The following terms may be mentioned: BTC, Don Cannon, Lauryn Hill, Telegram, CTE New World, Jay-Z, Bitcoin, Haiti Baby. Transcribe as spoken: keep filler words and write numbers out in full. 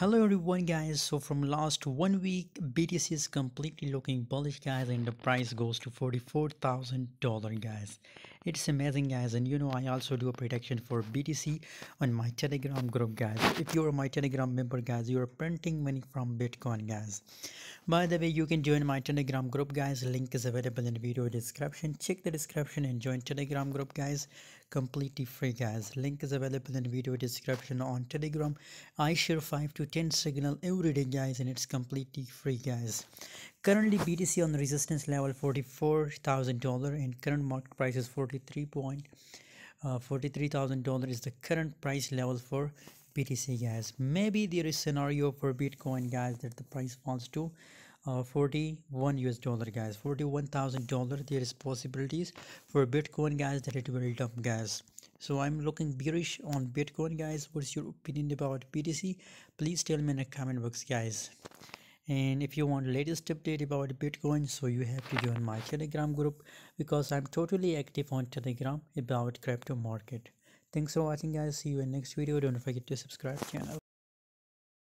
Hello everyone guys, so from last one week B T C is completely looking bullish guys, and the price goes to forty-four thousand dollars guys. It's amazing guys, and you know I also do a prediction for B T C on my Telegram group guys. If you're my Telegram member guys, you're printing money from Bitcoin guys. By the way, you can join my Telegram group guys, link is available in the video description. Check the description and join Telegram group guys, completely free guys. Link is available in the video description. On Telegram I share five to ten signal every day guys, and it's completely free guys. Currently B T C on the resistance level forty-four thousand dollars, and current market price is forty-three thousand dollars is the current price level for B T C guys. Maybe there is scenario for Bitcoin guys that the price falls to uh, forty-one U S dollar guys, forty-one thousand dollars. There is possibilities for Bitcoin guys that it will dump guys. So I'm looking bearish on Bitcoin guys. What's your opinion about B T C? Please tell me in the comment box guys. And if you want latest update about Bitcoin, so you have to join my Telegram group, because I'm totally active on Telegram about crypto market. Thanks for watching guys. See you in next video. Don't forget to subscribe channel.